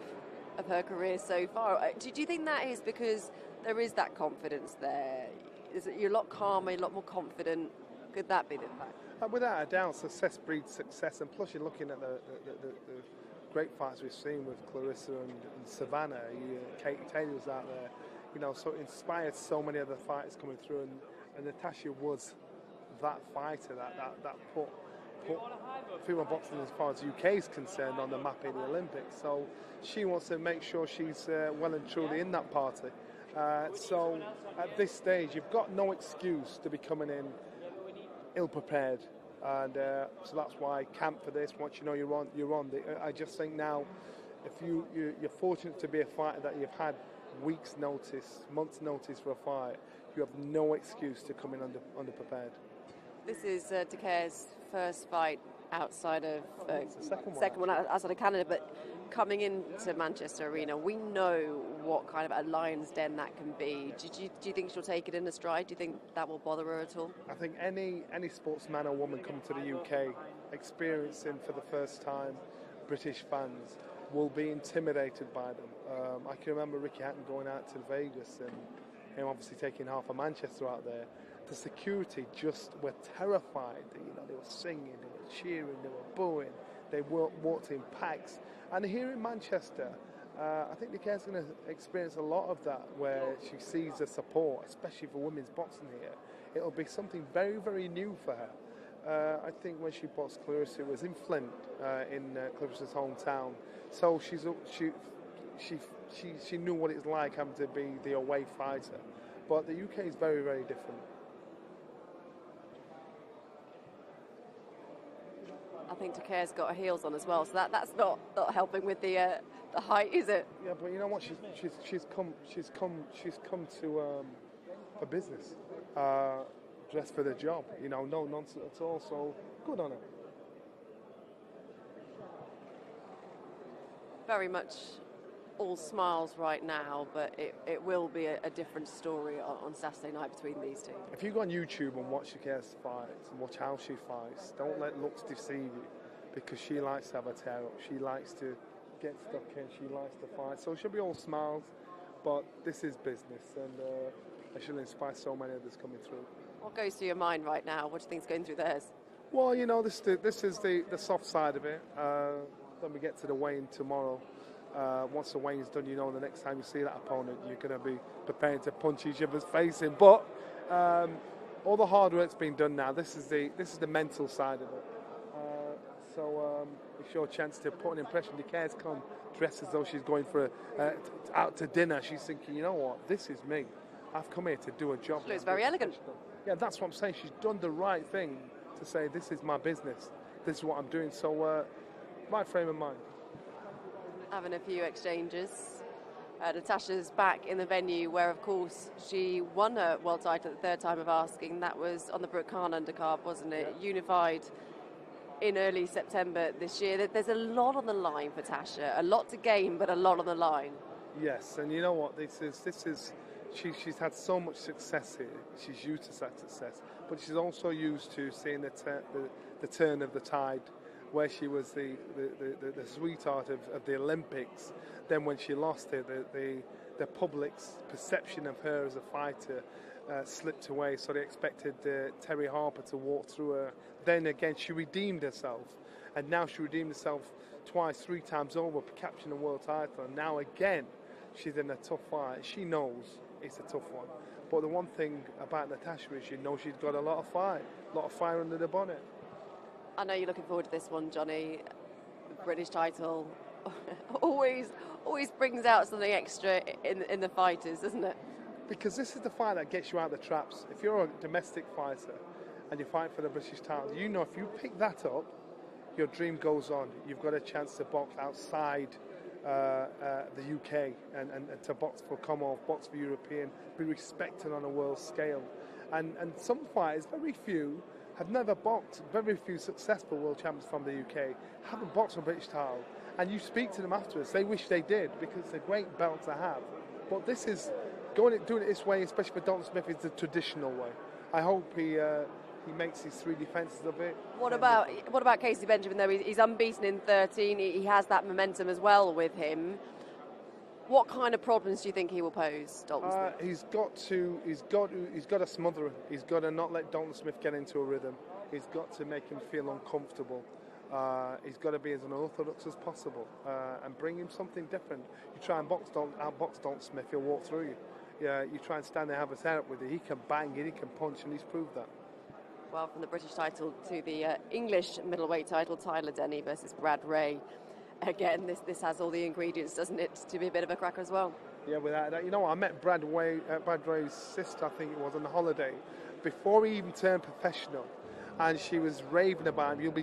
of her career so far. Do you think that is because there is that confidence there? Is it, you're a lot calmer, you're a lot more confident. Could that be the fact? Without a doubt, success breeds success. And plus, you're looking at the great fights we've seen with Clarissa and Savannah. Kate Taylor's out there, you know, so inspired so many other fighters coming through, and Natasha was that fighter that put female boxing, as far as the UK is concerned, on the map in the Olympics. So she wants to make sure she's well and truly in that party. So at this stage, you've got no excuse to be coming in ill-prepared. And so that's why camp for this. Once you know you're on. I just think now, if you're fortunate to be a fighter that you've had weeks' notice, months' notice for a fight, you have no excuse to come in underprepared. This is Dicaire's first fight outside of second one outside of Canada, but coming into Manchester Arena, we know what kind of a lion's den that can be. Do you think she'll take it in a stride? Do you think that will bother her at all? I think any sportsman or woman come to the UK experiencing for the first time British fans will be intimidated by them. I can remember Ricky Hatton going out to Vegas and him obviously taking half of Manchester out there. The security just were terrified. You know, they were singing, they were cheering, they were booing. They walked in packs. And here in Manchester, I think Dicaire's going to experience a lot of that, where she sees the support, especially for women's boxing here. It'll be something very, very new for her. I think when she boxed Clarissa, it was in Flint, in Clarissa's hometown. So she knew what it's like having to be the away fighter. But the UK is very, very different. I think Dicaire's got her heels on as well, so that's not helping with the height, is it? Yeah, but you know what? She's come to for business, dressed for the job. You know, no nonsense at all. So good on her. Very much all smiles right now, but it will be a different story on Saturday night between these two. If you go on YouTube and watch Dicaire's fights and watch how she fights, don't let looks deceive you, because she likes to have a tear up. She likes to get stuck in. She likes to fight. So she'll be all smiles, but this is business, and she'll inspire so many others coming through. What goes through your mind right now? What do you think's going through theirs? Well, you know, this is the soft side of it. Then we get to the weigh-in tomorrow. Once the weigh-in's done, you know the next time you see that opponent, you're going to be preparing to punch each other's face in. But all the hard work's been done now. This is the mental side of it. So it's your chance to put an impression. Dicaire's come dressed as though she's going for out to dinner. She's thinking, you know what, this is me. I've come here to do a job. She looks very elegant. Yeah, that's what I'm saying. She's done the right thing to say, this is my business. This is what I'm doing. So right frame of mind. Having a few exchanges. Natasha's back in the venue where, of course, she won her world title the third time of asking. That was on the Brooke Khan undercard, wasn't it? Yeah. Unified in early September this year. There's a lot on the line for Natasha. A lot to gain, but a lot on the line. Yes, and you know what? This is she's had so much success here. She's used to that success, but she's also used to seeing the turn of the tide, where she was the sweetheart of the Olympics. Then when she lost it, the public's perception of her as a fighter slipped away, so they expected Terry Harper to walk through her. Then again, she redeemed herself, and now she redeemed herself twice, three times over, capturing a world title, and now again, she's in a tough fight. She knows it's a tough one, but the one thing about Natasha is she knows she's got a lot of fire under the bonnet. I know you're looking forward to this one, Johnny. The British title always brings out something extra in the fighters, doesn't it? Because this is the fight that gets you out of the traps. If you're a domestic fighter and you fight for the British title, you know if you pick that up, your dream goes on. You've got a chance to box outside the UK and to box for Commonwealth, box for European, be respected on a world scale. And some fighters, very few, have never boxed, very few successful world champions from the UK haven't boxed for British title, and you speak to them afterwards, they wish they did, because it's a great belt to have. But this is, doing it this way, especially for Dalton Smith, is the traditional way. I hope he makes his three defences of it. What about Casey Benjamin, though? He's unbeaten in 13, he has that momentum as well with him. What kind of problems do you think he will pose, Dalton Smith? He's got to smother him. He's got to not let Dalton Smith get into a rhythm. He's got to make him feel uncomfortable. He's got to be as unorthodox as possible and bring him something different. You try and outbox Dalton Smith, he'll walk through you. Yeah, you try and stand there and have a setup with it. He can bang it, he can punch, and he's proved that. Well, from the British title to the English middleweight title, Tyler Denny versus Brad Rea. Again, this has all the ingredients, doesn't it, to be a bit of a cracker as well? Yeah, without that. You know, I met Brad Rea's sister, I think it was, on the holiday before he even turned professional, and she was raving about him. You'll be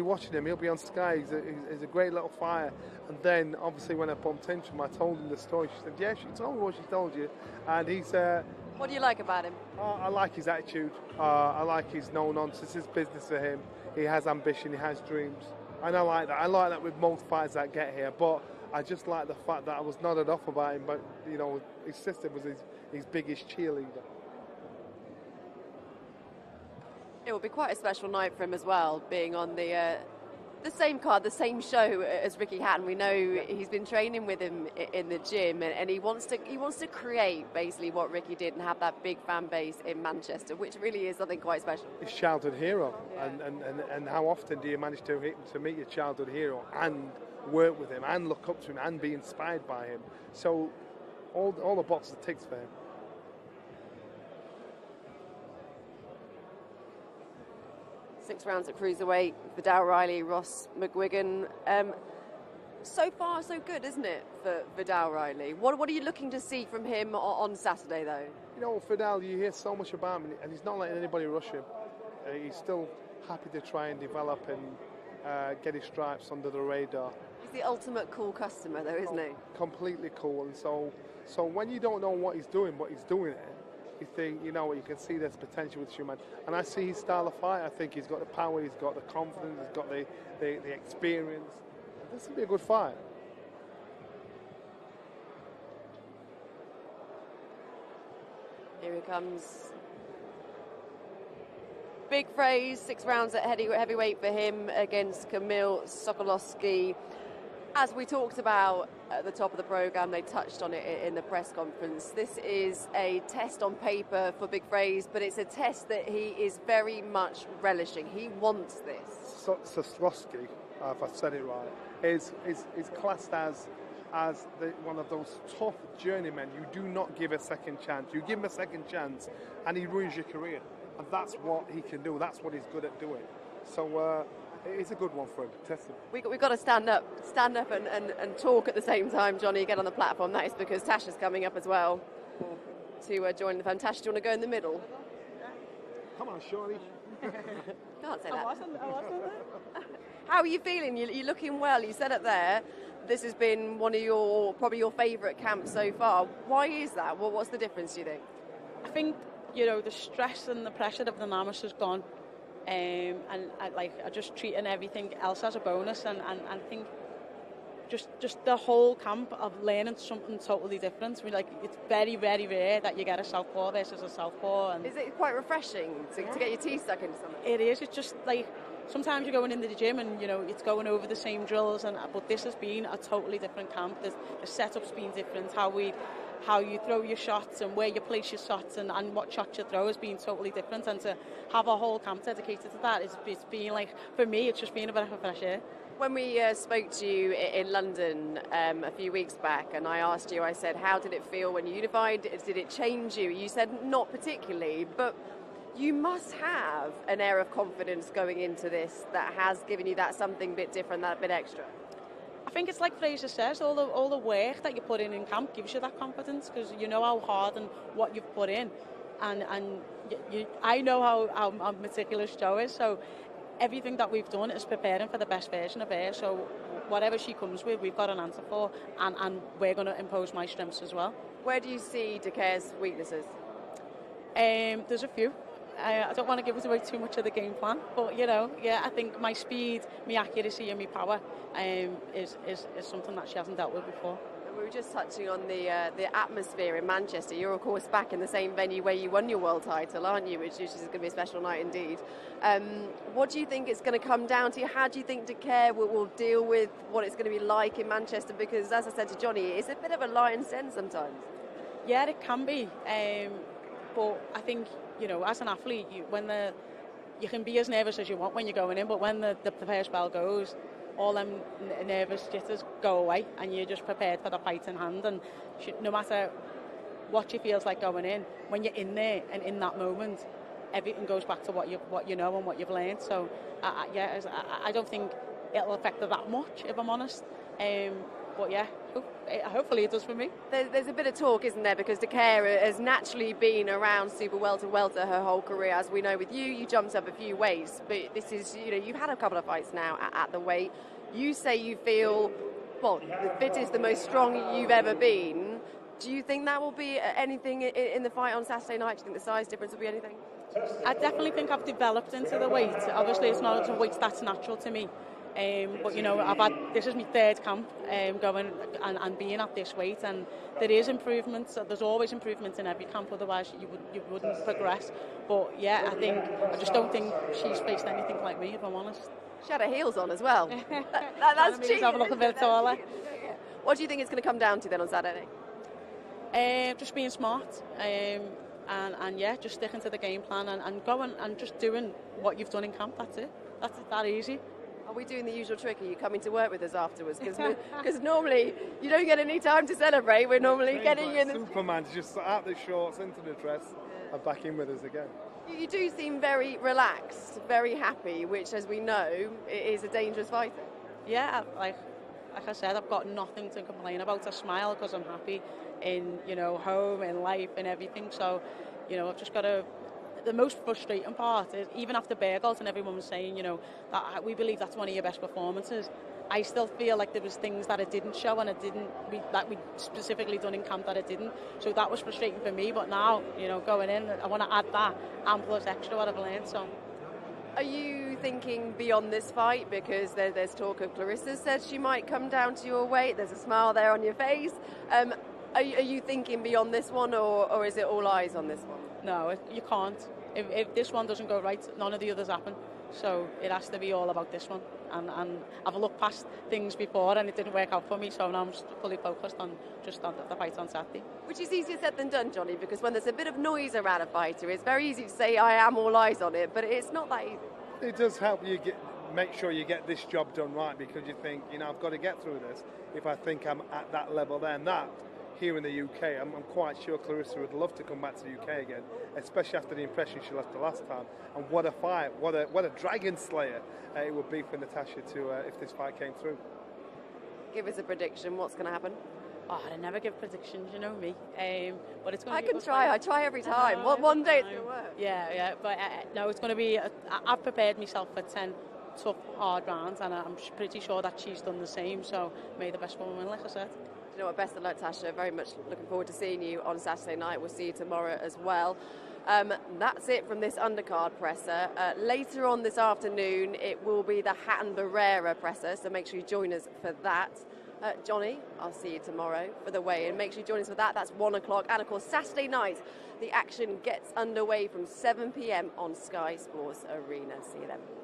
watching him. He'll be on Sky. He's a great little fighter. And then, obviously, when I bumped into him, I told him the story. She said, "Yeah, she told me what she told you." And he's. What do you like about him? I like his attitude. I like his no-nonsense. It's business for him. He has ambition. He has dreams. And I like that. I like that with most fighters that get here, but I just like the fact that I was nodded off about him, but, you know, his sister was his biggest cheerleader. It will be quite a special night for him as well, being on the same card, the same show as Ricky Hatton. We know he's been training with him in the gym, and he wants to create basically what Ricky did and have that big fan base in Manchester, which really is something quite special. His childhood hero, yeah. And how often do you manage to meet your childhood hero and work with him and look up to him and be inspired by him? So all the boxes ticks for him. Six rounds at cruiserweight, Viddal Riley, Ross McGuigan. So far, so good, isn't it, for Viddal Riley? What are you looking to see from him on Saturday, though? You know, Viddal, you hear so much about him, and he's not letting anybody rush him. He's still happy to try and develop and get his stripes under the radar. He's the ultimate cool customer, though, isn't he? Completely cool, and so when you don't know what he's doing, but he's doing it, you think, you know, you can see there's potential with Schumann. And I see his style of fight. I think he's got the power, he's got the confidence, he's got the experience. This will be a good fight. Here he comes. Big Frazer, 6 rounds at heavyweight for him against Camille Sokolowski. As we talked about at the top of the programme, they touched on it in the press conference. This is a test on paper for Big Frazer, but it's a test that he is very much relishing. He wants this. Sokolowski, if I said it right, is classed as one of those tough journeymen. You do not give a second chance. You give him a second chance, and he ruins your career. And that's what he can do. That's what he's good at doing. So. It's a good one for him, test him. We've got to stand up and talk at the same time, Johnny, get on the platform. That is because Tasha's coming up as well to join the phone. Tasha, do you want to go in the middle? Yeah. Come on, Shawnee. Can't say that. I wasn't there. How are you feeling? You're looking well. You said it there. This has been one of probably your favourite camps so far. Why is that? Well, what's the difference, do you think? I think, you know, the stress and the pressure of the Namas has gone. And I just treating everything else as a bonus, and I think just the whole camp of learning something totally different. I mean, like, it's very, very rare that you get a southpaw versus a southpaw. And is it quite refreshing to get your teeth stuck into something? It is. It's just like, sometimes you're going into the gym and, you know, it's going over the same drills, and but this has been a totally different camp. The setup's been different, how you throw your shots and where you place your shots and what shots you throw has been totally different, and to have a whole camp dedicated to that, it's been like, for me, it's just been a bit of a fresh air. When we spoke to you in London a few weeks back, and I asked you, I said, how did it feel when you unified? Did it change you? You said, not particularly, but you must have an air of confidence going into this that has given you that something a bit different, that bit extra. I think it's like Frazer says, all the work that you put in camp gives you that confidence, because you know how hard and what you've put in, and I know how meticulous Jo is, so everything that we've done is preparing for the best version of her, so whatever she comes with, we've got an answer for, and we're going to impose my strengths as well. Where do you see Dicaire's weaknesses? There's a few. I don't want to give away too much of the game plan, but, you know, yeah, I think my speed, my accuracy and my power is something that she hasn't dealt with before. And we were just touching on the atmosphere in Manchester. You're, of course, back in the same venue where you won your world title, aren't you, which is going to be a special night indeed. What do you think it's going to come down to? How do you think Dicaire will deal with what it's going to be like in Manchester? Because, as I said to Johnny, it's a bit of a lion's den sometimes. Yeah, it can be, but I think, you know, as an athlete, you can be as nervous as you want when you're going in, but when the first bell goes, all them nervous jitters go away, and you're just prepared for the fight in hand. And no matter what she feels like going in, when you're in there and in that moment, everything goes back to what you know and what you've learned. So, I don't think it'll affect her that much, if I'm honest. But yeah, hopefully it does for me. There's a bit of talk, isn't there, because Dicaire has naturally been around super welter her whole career. As we know with you, you jumped up a few weights, but this is, you know, you've had a couple of fights now at the weight. You say you feel, well, the fittest, the most strong you've ever been. Do you think that will be anything in the fight on Saturday night? Do you think the size difference will be anything? I definitely think I've developed into the weight. Obviously, it's not a weight that's natural to me. But, you know, this is my third camp going and being at this weight, and there is improvements. There's always improvements in every camp, otherwise you wouldn't progress. But, yeah, I just don't think she's faced anything like me, if I'm honest. She had her heels on as well. That's cheating. Have a look a bit taller. What do you think it's going to come down to then on Saturday? Just being smart. And just sticking to the game plan and going and just doing what you've done in camp. That's it. That's that easy. Are we doing the usual trick? Are you coming to work with us afterwards? Because normally you don't get any time to celebrate. We're normally getting like you in the Superman to just out the shorts, into the dress, and back in with us again. You do seem very relaxed, very happy, which, as we know, is a dangerous fighter. Yeah, like I said, I've got nothing to complain about. I smile because I'm happy in, you know, home and life and everything. So, you know, I've just got to. The most frustrating part is, even after Bergholt and everyone was saying, you know, that we believe that's one of your best performances, I still feel like there was things that I didn't show and that we specifically done in camp that I didn't. So that was frustrating for me. But now, you know, going in, I want to add that and plus extra what I've learned. So, are you thinking beyond this fight? Because there's talk of Clarissa said she might come down to your weight. There's a smile there on your face. Are you thinking beyond this one, or is it all eyes on this one? No, you can't. If this one doesn't go right, none of the others happen. So it has to be all about this one. And I've looked past things before and it didn't work out for me, so now I'm fully focused on just the fight on Saturday. Which is easier said than done, Johnny, because when there's a bit of noise around a fighter, it's very easy to say, I am all eyes on it, but it's not that easy. It does help you make sure you get this job done right, because you think, you know, I've got to get through this. If I think I'm at that level, then that. Here in the UK, I'm quite sure Clarissa would love to come back to the UK again, especially after the impression she left the last time. And what a fight, what a dragon slayer it would be for Natasha to if this fight came through. Give us a prediction. What's going to happen? Oh, I never give predictions, you know me. But it's going to. I try every time. Well, one day it's going to work. Yeah. But no, it's going to be. I've prepared myself for 10 tough, hard rounds, and I'm pretty sure that she's done the same. So may the best woman win, like I said. You know what, best of luck, Tasha. Very much looking forward to seeing you on Saturday night. We'll see you tomorrow as well. That's it from this undercard presser. Later on this afternoon, it will be the Hatton Barrera presser, so make sure you join us for that. Johnny, I'll see you tomorrow for the weigh-in. Make sure you join us for that. That's 1 o'clock. And, of course, Saturday night, the action gets underway from 7 p.m. on Sky Sports Arena. See you then.